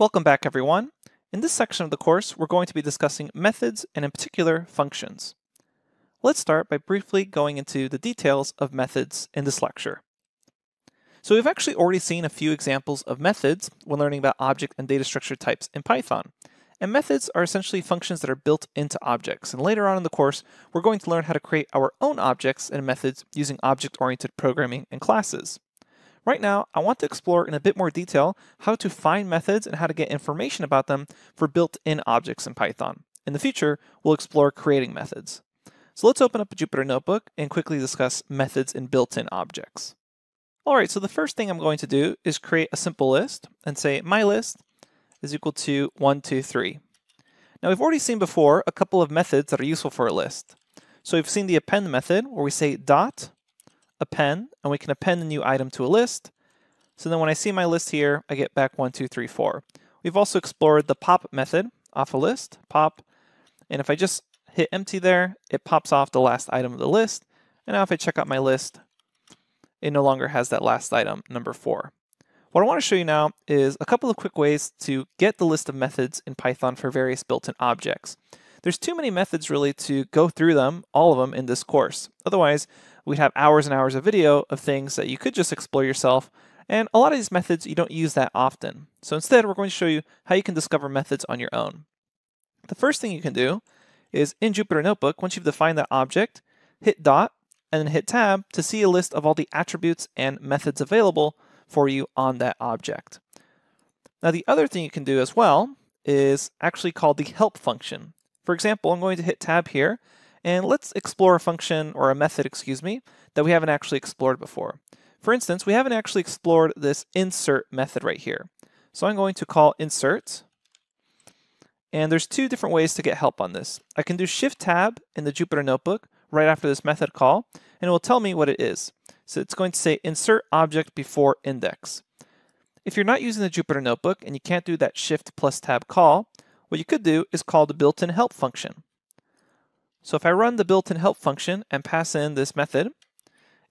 Welcome back, everyone. In this section of the course, we're going to be discussing methods and, in particular, functions. Let's start by briefly going into the details of methods in this lecture. So we've actually already seen a few examples of methods when learning about object and data structure types in Python. And methods are essentially functions that are built into objects. And later on in the course, we're going to learn how to create our own objects and methods using object-oriented programming and classes. Right now, I want to explore in a bit more detail how to find methods and how to get information about them for built-in objects in Python. In the future, we'll explore creating methods. So let's open up a Jupyter notebook and quickly discuss methods in built-in objects. All right, so the first thing I'm going to do is create a simple list and say my list is equal to 1, 2, 3. Now we've already seen before a couple of methods that are useful for a list. So we've seen the append method where we say dot append, and we can append a new item to a list. So then when I see my list here, I get back 1, 2, 3, 4. We've also explored the pop method off a list, pop. And if I just hit empty there, it pops off the last item of the list. And now if I check out my list, it no longer has that last item, number 4. What I want to show you now is a couple of quick ways to get the list of methods in Python for various built-in objects. There's too many methods really to go through them, all of them in this course. Otherwise, we'd have hours and hours of video of things that you could just explore yourself. And a lot of these methods, you don't use that often. So instead, we're going to show you how you can discover methods on your own. The first thing you can do is in Jupyter Notebook, once you've defined that object, hit dot and then hit tab to see a list of all the attributes and methods available for you on that object. Now, the other thing you can do as well is actually called the help function. For example, I'm going to hit tab here, and let's explore a function, or a method, excuse me, that we haven't actually explored before. For instance, we haven't actually explored this insert method right here. So I'm going to call insert, and there's two different ways to get help on this. I can do shift tab in the Jupyter Notebook right after this method call, and it will tell me what it is. So it's going to say insert object before index. If you're not using the Jupyter Notebook and you can't do that shift plus tab call, what you could do is call the built-in help function. So if I run the built-in help function and pass in this method,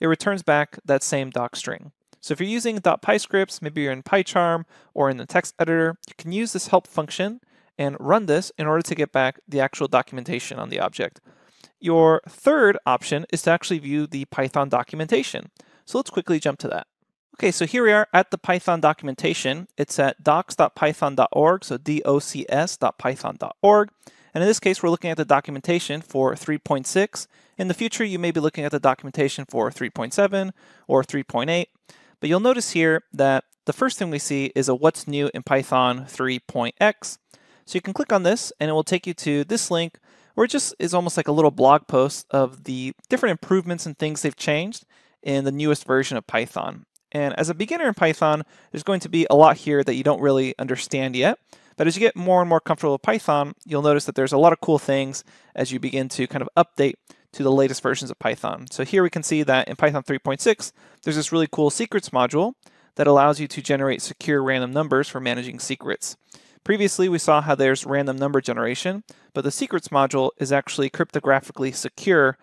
it returns back that same doc string. So if you're using .py scripts, maybe you're in PyCharm or in the text editor, you can use this help function and run this in order to get back the actual documentation on the object. Your third option is to actually view the Python documentation. So let's quickly jump to that. Okay, so here we are at the Python documentation. It's at docs.python.org, so docs.python.org. And in this case, we're looking at the documentation for 3.6. In the future, you may be looking at the documentation for 3.7 or 3.8. But you'll notice here that the first thing we see is a what's new in Python 3.x. So you can click on this, and it will take you to this link, where it just is almost like a little blog post of the different improvements and things they've changed in the newest version of Python. And as a beginner in Python, there's going to be a lot here that you don't really understand yet. But as you get more and more comfortable with Python, you'll notice that there's a lot of cool things as you begin to kind of update to the latest versions of Python. So here we can see that in Python 3.6, there's this really cool secrets module that allows you to generate secure random numbers for managing secrets. Previously, we saw how there's random number generation, but the secrets module is actually cryptographically secure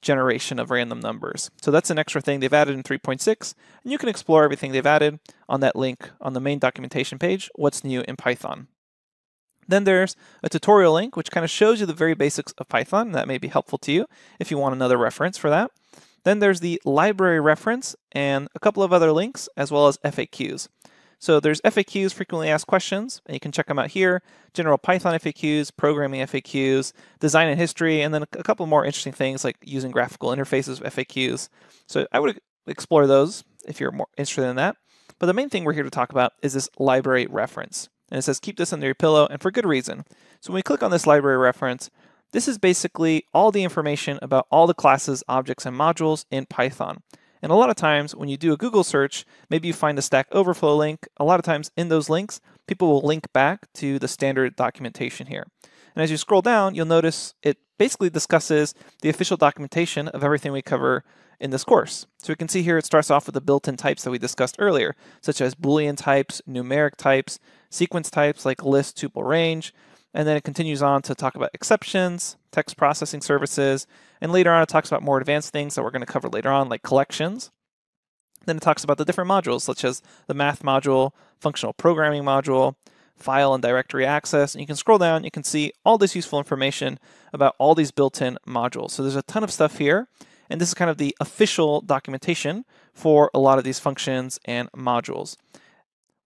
generation of random numbers. So that's an extra thing they've added in 3.6, and you can explore everything they've added on that link on the main documentation page, what's new in Python. Then there's a tutorial link, which kind of shows you the very basics of Python. That may be helpful to you if you want another reference for that. Then there's the library reference and a couple of other links, as well as FAQs. So there's FAQs, frequently asked questions, and you can check them out here. General Python FAQs, programming FAQs, design and history, and then a couple more interesting things like using graphical interfaces FAQs. So I would explore those if you're more interested in that. But the main thing we're here to talk about is this library reference. And it says, keep this under your pillow, and for good reason. So when we click on this library reference, this is basically all the information about all the classes, objects, and modules in Python. And a lot of times when you do a Google search, maybe you find a Stack Overflow link. A lot of times in those links, people will link back to the standard documentation here. And as you scroll down, you'll notice it basically discusses the official documentation of everything we cover in this course. So we can see here it starts off with the built-in types that we discussed earlier, such as Boolean types, numeric types, sequence types like list, tuple, range. And then it continues on to talk about exceptions, text processing services, and later on it talks about more advanced things that we're going to cover later on, like collections. Then it talks about the different modules, such as the math module, functional programming module, file and directory access. And you can scroll down, you can see all this useful information about all these built-in modules. So there's a ton of stuff here. And this is kind of the official documentation for a lot of these functions and modules.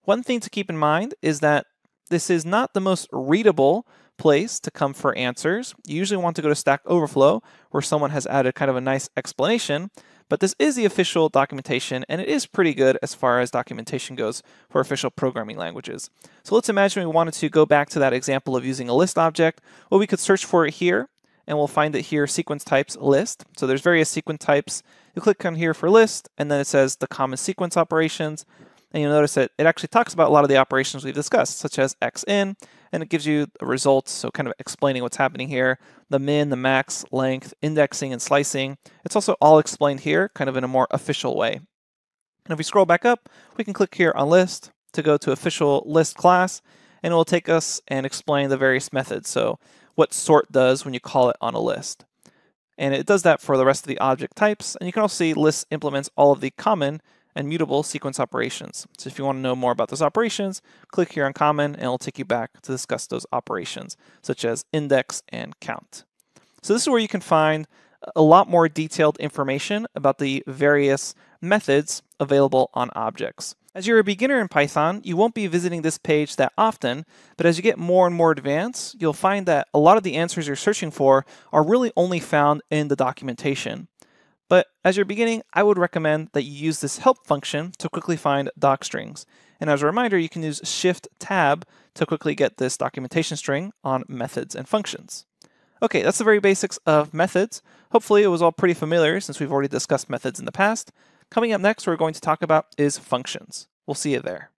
One thing to keep in mind is that this is not the most readable place to come for answers. You usually want to go to Stack Overflow, where someone has added kind of a nice explanation, but this is the official documentation, and it is pretty good as far as documentation goes for official programming languages. So let's imagine we wanted to go back to that example of using a list object. Well, we could search for it here, and we'll find it here, sequence types list. So there's various sequence types. You click on here for list, and then it says the common sequence operations. And you'll notice that it actually talks about a lot of the operations we've discussed, such as X in, and it gives you the results. So kind of explaining what's happening here, the min, the max, length, indexing, and slicing. It's also all explained here kind of in a more official way. And if we scroll back up, we can click here on list to go to official list class, and it will take us and explain the various methods. So what sort does when you call it on a list. And it does that for the rest of the object types. And you can also see list implements all of the common and mutable sequence operations. So if you want to know more about those operations, click here on common and it'll take you back to discuss those operations, such as index and count. So this is where you can find a lot more detailed information about the various methods available on objects. As you're a beginner in Python, you won't be visiting this page that often, but as you get more and more advanced, you'll find that a lot of the answers you're searching for are really only found in the documentation. But as you're beginning, I would recommend that you use this help function to quickly find docstrings. And as a reminder, you can use Shift-Tab to quickly get this documentation string on methods and functions. Okay, that's the very basics of methods. Hopefully it was all pretty familiar since we've already discussed methods in the past. Coming up next, we're going to talk about is functions. We'll see you there.